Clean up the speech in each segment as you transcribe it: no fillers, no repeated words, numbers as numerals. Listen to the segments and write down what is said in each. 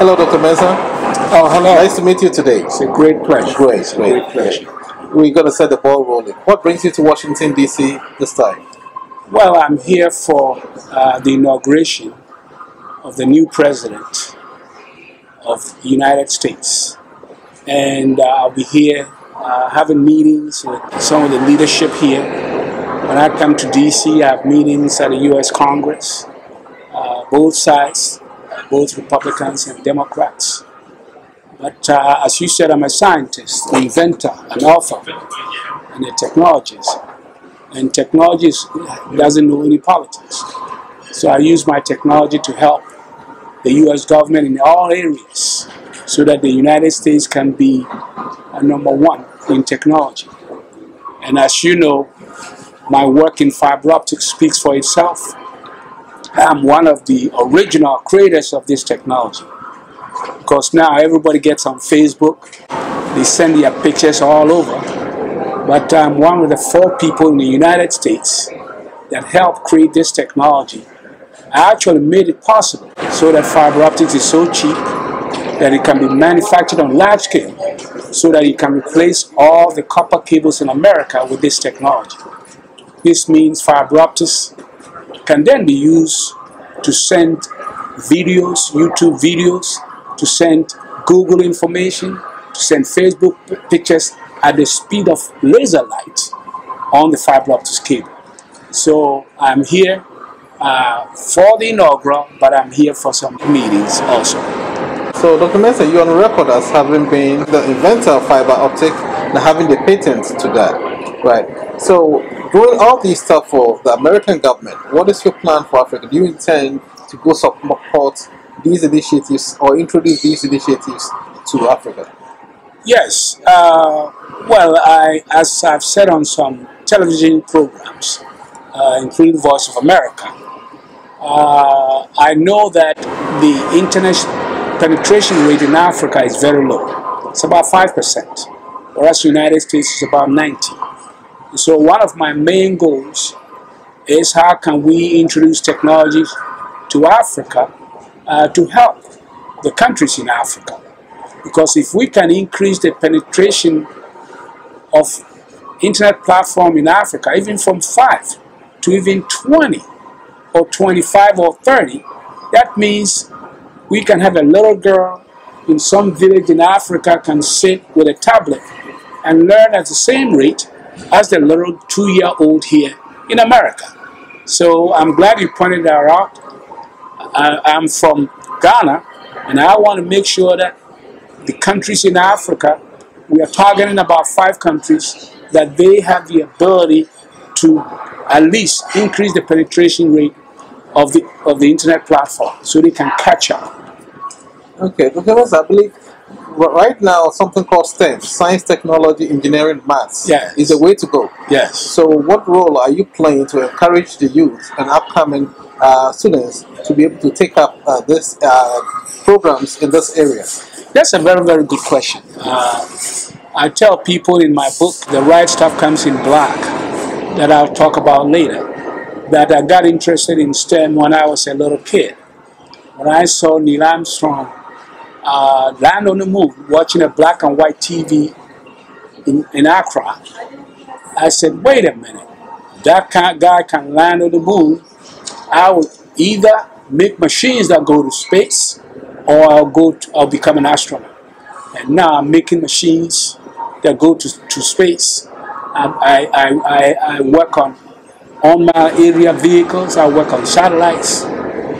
Hello, Dr. Mensah. Oh, hello. Nice to meet you today. It's a great pleasure. Great pleasure. We've got to set the ball rolling. What brings you to Washington, D.C. this time? Well, I'm here for the inauguration of the new president of the United States. And I'll be here having meetings with some of the leadership here. When I come to D.C., I have meetings at the U.S. Congress, both sides, both Republicans and Democrats. But as you said, I'm a scientist, an inventor, an author, and a technologist. And technology doesn't know any politics. So I use my technology to help the U.S. government in all areas so that the United States can be #1 in technology. And as you know, my work in fiber optics speaks for itself. I'm one of the original creators of this technology, because now everybody gets on Facebook, they send their pictures all over, but I'm one of the 4 people in the United States that helped create this technology. I actually made it possible so that fiber optics is so cheap that it can be manufactured on large scale so that you can replace all the copper cables in America with this technology. This means fiber optics can then be used to send videos, YouTube videos, to send Google information, to send Facebook pictures at the speed of laser light on the fiber optics cable. So I'm here for the inaugural, but I'm here for some meetings also. So Dr. Mensah, you're on record as having been the inventor of fiber optics and having the patent to that, right? So, doing all these stuff for the American government, what is your plan for Africa? Do you intend to go support these initiatives or introduce these initiatives to Africa? Yes. Well, as I've said on some television programs, including Voice of America, I know that the internet penetration rate in Africa is very low. It's about 5%, whereas the United States is about 90%. So one of my main goals is how can we introduce technologies to Africa to help the countries in Africa. Because if we can increase the penetration of internet platform in Africa, even from 5 to even 20 or 25 or 30, that means we can have a little girl in some village in Africa can sit with a tablet and learn at the same rate as the little 2-year-old here in America. So I'm glad you pointed that out. I'm from Ghana, and I want to make sure that the countries in Africa, we are targeting about 5 countries, that they have the ability to at least increase the penetration rate of the internet platform so they can catch up. Okay, because I believe right now, something called STEM, science, technology, engineering, maths, is the way to go. Yes. So what role are you playing to encourage the youth and upcoming students to be able to take up these programs in this area? That's a very, very good question. I tell people in my book, The Right Stuff Comes in Black, that I'll talk about later, that I got interested in STEM when I was a little kid. When I saw Neil Armstrong land on the moon, watching a black and white TV in Accra, I said, wait a minute, that guy can land on the moon. I will either make machines that go to space, or I'll become an astronaut. And now I'm making machines that go to space. I work on on-mile area vehicles, I work on satellites,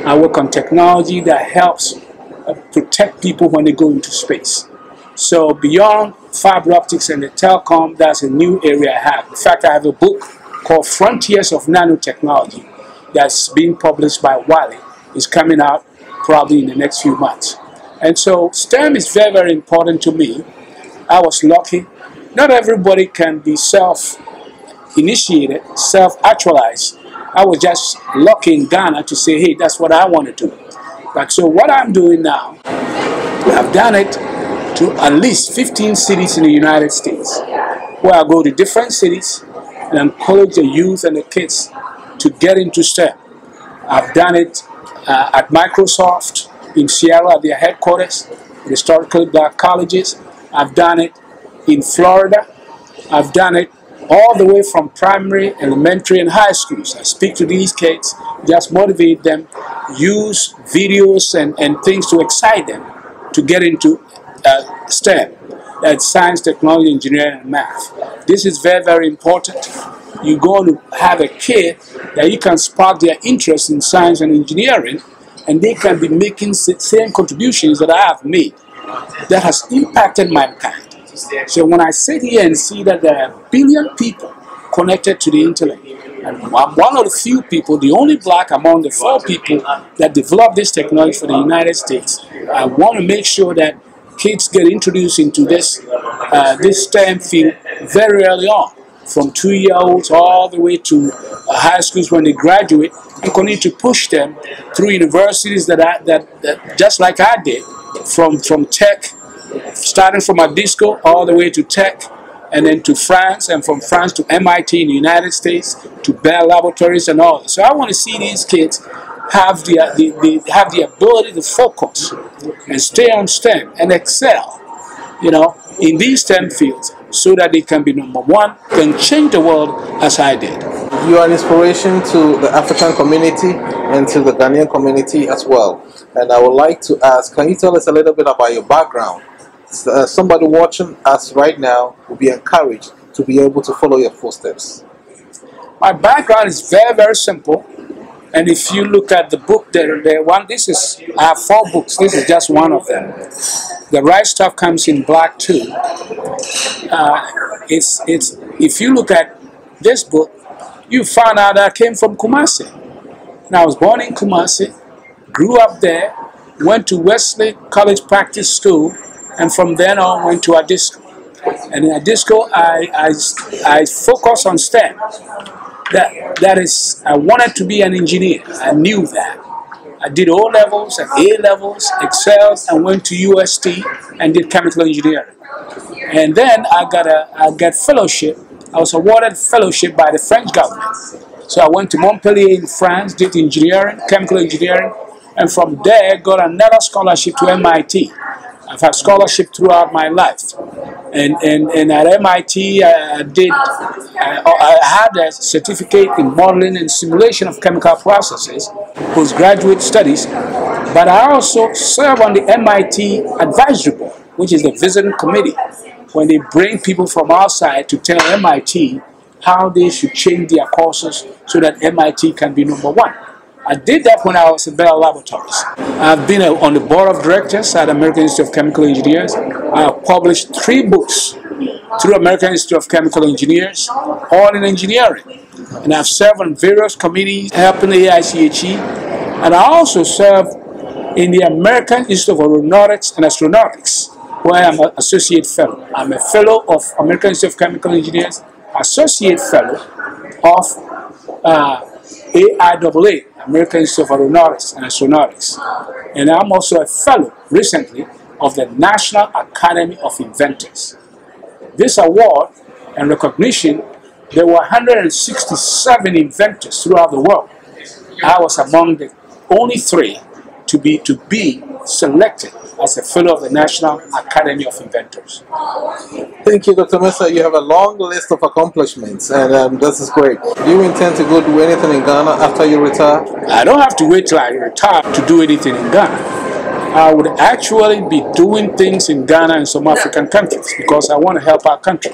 I work on technology that helps protect people when they go into space. So beyond fiber optics and the telecom, that's a new area I have. In fact, I have a book called Frontiers of Nanotechnology that's being published by Wiley. It's coming out probably in the next few months. And so STEM is very, very important to me. I was lucky. Not everybody can be self-initiated, self-actualized. I was just lucky in Ghana to say, hey, that's what I want to do. Like, so what I'm doing now, I've done it to at least 15 cities in the United States, where I go to different cities and encourage the youth and the kids to get into STEM. I've done it at Microsoft, in Seattle at their headquarters, the historically black colleges. I've done it in Florida. I've done it all the way from primary, elementary, and high schools. I speak to these kids, just motivate them, use videos and things to excite them to get into STEM. That's science, technology, engineering, and math. This is very, very important. You're going to have a kid that you can spark their interest in science and engineering, and they can be making the same contributions that I have made that has impacted mankind. So when I sit here and see that there are a billion people connected to the intellect, and I'm one of the few people, the only black among the 4 people that developed this technology for the United States, I want to make sure that kids get introduced into this, this STEM field very early on, from 2-year-olds all the way to high schools when they graduate, and continue to push them through universities that just like I did, from tech, starting from a disco all the way to tech, and then to France, and from France to MIT in the United States, to Bell Laboratories and all. So I want to see these kids have the ability to focus and stay on STEM and excel, you know, in these STEM fields, so that they can be #1, can change the world as I did. You are an inspiration to the African community and to the Ghanaian community as well. And I would like to ask, can you tell us a little bit about your background? Somebody watching us right now will be encouraged to be able to follow your footsteps. My background is very, very simple. And if you look at the book, I have 4 books. This is just one of them. The Right Stuff comes in black too. If you look at this book, you find out I came from Kumasi. And I was born in Kumasi, grew up there, went to Wesley College Practice School, and from then on went to ADISCO. And in ADISCO, I focused on STEM. That is, I wanted to be an engineer. I knew that. I did O levels and A levels, excelled, and went to UST and did chemical engineering. And then I got fellowship. I was awarded fellowship by the French government. So I went to Montpellier in France, did engineering, chemical engineering, and from there got another scholarship to MIT. I've had scholarship throughout my life. And at MIT, I had a certificate in modeling and simulation of chemical processes, postgraduate studies, but I also serve on the MIT Advisory Board, which is the visiting committee, when they bring people from outside to tell MIT how they should change their courses so that MIT can be #1. I did that when I was at Bell Laboratories. I've been on the board of directors at American Institute of Chemical Engineers. I've published 3 books through American Institute of Chemical Engineers, all in engineering. And I've served on various committees, helping the AICHE. And I also serve in the American Institute of Aeronautics and Astronautics, where I'm an associate fellow. I'm a fellow of American Institute of Chemical Engineers, associate fellow of AIAA, American Institute of Aeronautics and Astronautics. And I'm also a fellow, recently, of the National Academy of Inventors. This award and recognition, there were 167 inventors throughout the world. I was among the only 3 to be selected as a fellow of the National Academy of Inventors. Thank you, Dr. Mensah. You have a long list of accomplishments, and this is great. Do you intend to go do anything in Ghana after you retire? I don't have to wait till I retire to do anything in Ghana. I would actually be doing things in Ghana and some African countries because I want to help our country.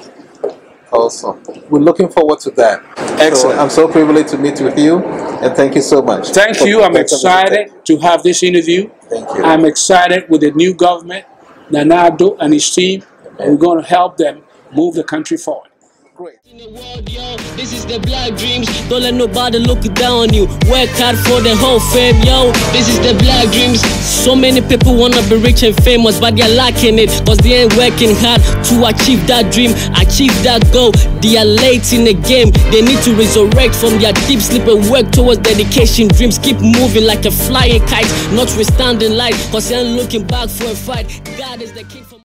Awesome. We're looking forward to that. Excellent. So I'm so privileged to meet with you, and thank you so much. Thank you. I'm excited to have this interview. Thank you. I'm excited with the new government, Nanado and his team. Amen. We're going to help them move the country forward. Great. In the world, yo, this is the black dreams. Don't let nobody look down on you. Work hard for the whole fame, yo. This is the black dreams. So many people wanna be rich and famous, but they're lacking it, cause they ain't working hard to achieve that dream, achieve that goal. They are late in the game. They need to resurrect from their deep sleep and work towards dedication. Dreams keep moving like a flying kite, notwithstanding light, cause they ain't looking back for a fight. God is the king for